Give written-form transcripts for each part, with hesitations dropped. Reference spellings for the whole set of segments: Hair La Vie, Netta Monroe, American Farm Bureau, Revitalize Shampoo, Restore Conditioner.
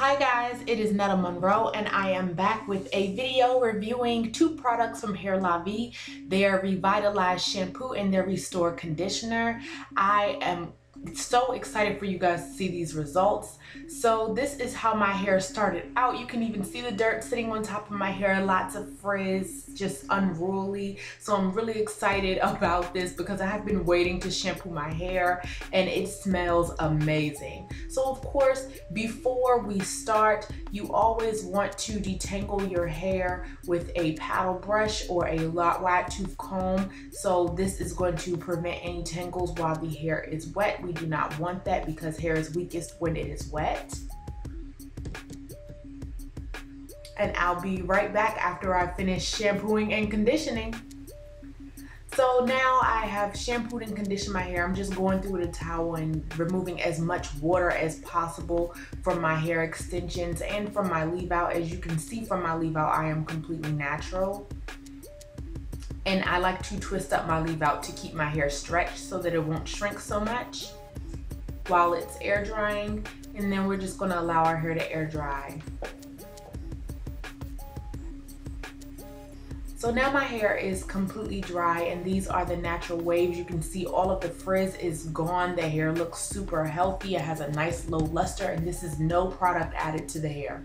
Hi guys, it is Netta Monroe and I am back with a video reviewing two products from Hair La Vie, their Revitalize Shampoo and their Restore Conditioner. I am so excited for you guys to see these results. So this is how my hair started out. You can even see the dirt sitting on top of my hair, lots of frizz, just unruly. So I'm really excited about this because I have been waiting to shampoo my hair and it smells amazing. So of course, before we start, you always want to detangle your hair with a paddle brush or a wide tooth comb. So this is going to prevent any tangles while the hair is wet. We do not want that because hair is weakest when it is wet. And I'll be right back after I finish shampooing and conditioning. So now I have shampooed and conditioned my hair. I'm just going through with a towel and removing as much water as possible from my hair extensions and from my leave out. As you can see from my leave out, I am completely natural. And I like to twist up my leave out to keep my hair stretched so that it won't shrink so much while it's air drying. And then we're just gonna allow our hair to air dry. So now my hair is completely dry and these are the natural waves. You can see all of the frizz is gone. The hair looks super healthy. It has a nice low luster and this is no product added to the hair.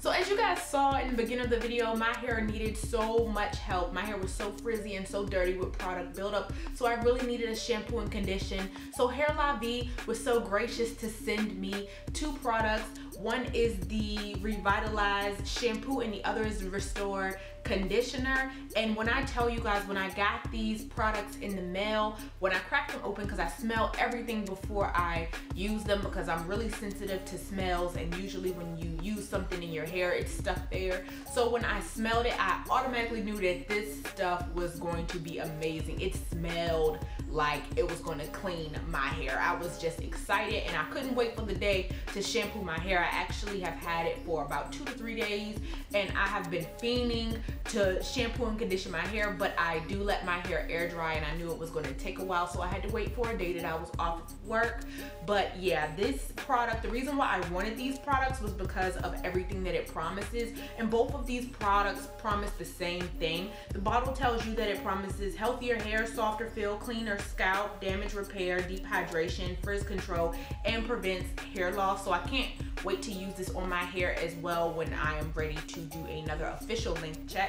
So as you guys saw in the beginning of the video, my hair needed so much help. My hair was so frizzy and so dirty with product buildup, so I really needed a shampoo and condition. So Hair La Vie was so gracious to send me two products. One is the Revitalize Shampoo and the other is the Restore Conditioner. And when I tell you guys, when I got these products in the mail, when I cracked them open, because I smell everything before I use them because I'm really sensitive to smells, and usually when you use something in your hair, it's stuck there. So when I smelled it, I automatically knew that this stuff was going to be amazing. It smelled like it was going to clean my hair. I was just excited and I couldn't wait for the day to shampoo my hair. I actually have had it for about 2 to 3 days and I have been fiending to shampoo and condition my hair, but I do let my hair air dry and I knew it was going to take a while, so I had to wait for a day that I was off work. But yeah, this product, the reason why I wanted these products was because of everything that it promises, and both of these products promise the same thing. The bottle tells you that it promises healthier hair, softer feel, cleaner scalp, damage repair, deep hydration, frizz control, and prevents hair loss. So I can't wait to use this on my hair as well when I am ready to do another official length check.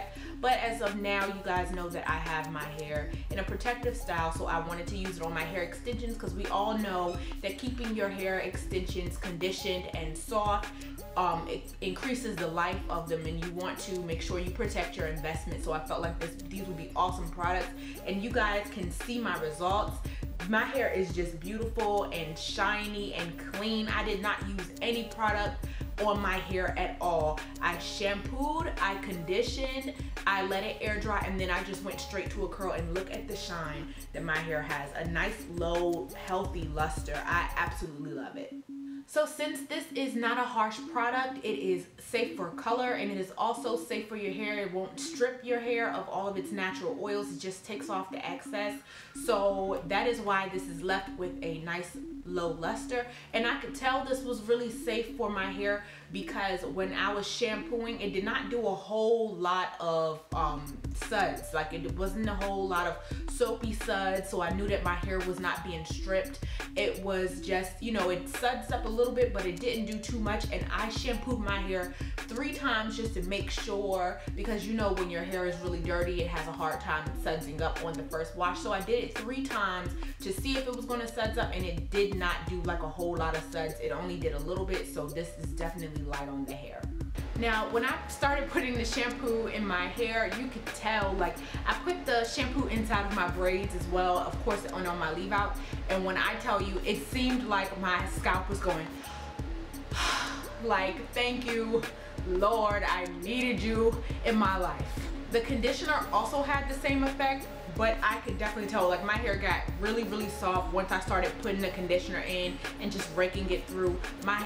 But as of now, you guys know that I have my hair in a protective style, so I wanted to use it on my hair extensions because we all know that keeping your hair extensions conditioned and soft, it increases the life of them and you want to make sure you protect your investment. So I felt like these would be awesome products, and you guys can see my results. My hair is just beautiful and shiny and clean. I did not use any product on my hair at all. I shampooed, I conditioned, I let it air dry, and then I just went straight to a curl. And look at the shine that my hair has. A nice, low, healthy luster. I absolutely love it. So since this is not a harsh product, it is safe for color and it is also safe for your hair. It won't strip your hair of all of its natural oils. It just takes off the excess. So that is why this is left with a nice low luster. And I could tell this was really safe for my hair because when I was shampooing, it did not do a whole lot of suds. Like, it wasn't a whole lot of soapy suds, so I knew that my hair was not being stripped. It was just, you know, it suds up a little bit, but it didn't do too much. And I shampooed my hair 3 times just to make sure, because you know when your hair is really dirty, it has a hard time sudsing up on the first wash. So I did it 3 times to see if it was going to suds up, and it did not do like a whole lot of suds. It only did a little bit, so this is definitely light on the hair. Now, when I started putting the shampoo in my hair, you could tell, like, I put the shampoo inside of my braids as well, of course, and on my leave out. And when I tell you, it seemed like my scalp was going, like, thank you, Lord, I needed you in my life. The conditioner also had the same effect, but I could definitely tell like my hair got really soft once I started putting the conditioner in and just raking it through. My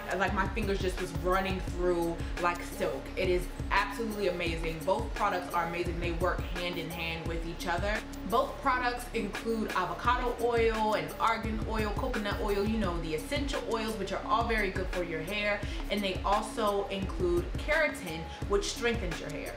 fingers just was running through like silk. It is absolutely amazing. Both products are amazing. They work hand in hand with each other. Both products include avocado oil and argan oil, coconut oil, you know, the essential oils, which are all very good for your hair. And they also include keratin, which strengthens your hair.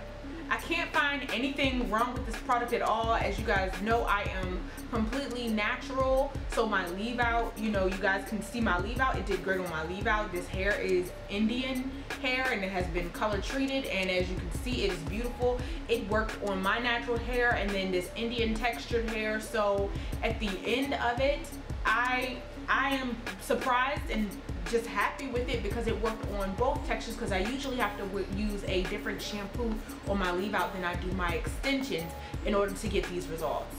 I can't find anything wrong with this product at all. As you guys know, I am completely natural. So my leave out, you know, you guys can see my leave out. It did great on my leave out. This hair is Indian hair and it has been color treated. And as you can see, it is beautiful. It worked on my natural hair and then this Indian textured hair. So at the end of it, I am surprised and just happy with it because it worked on both textures, because I usually have to use a different shampoo on my leave out than I do my extensions in order to get these results.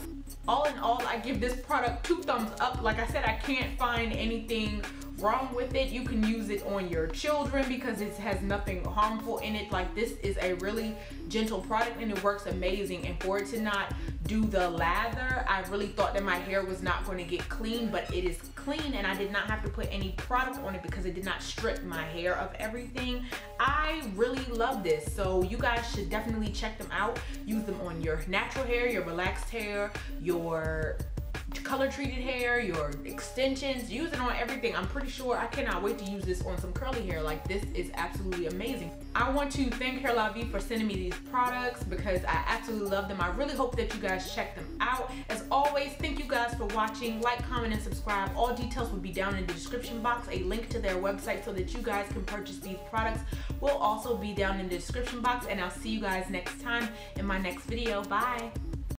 All in all, I give this product 2 thumbs up. Like I said, I can't find anything wrong with it. You can use it on your children because it has nothing harmful in it. Like, this is a really gentle product and it works amazing. And for it to not do the lather, I really thought that my hair was not going to get clean, but it is clean and I did not have to put any product on it because it did not strip my hair of everything. I really love this, so you guys should definitely check them out. Use them on your natural hair, your relaxed hair, your color treated hair, your extensions. Use it on everything. I'm pretty sure I cannot wait to use this on some curly hair. Like, this is absolutely amazing. I want to thank Hair La Vie for sending me these products because I absolutely love them. I really hope that you guys check them out. As always, thank you guys for watching. Like, comment, and subscribe. All details will be down in the description box. A link to their website so that you guys can purchase these products will also be down in the description box, and I'll see you guys next time in my next video. Bye.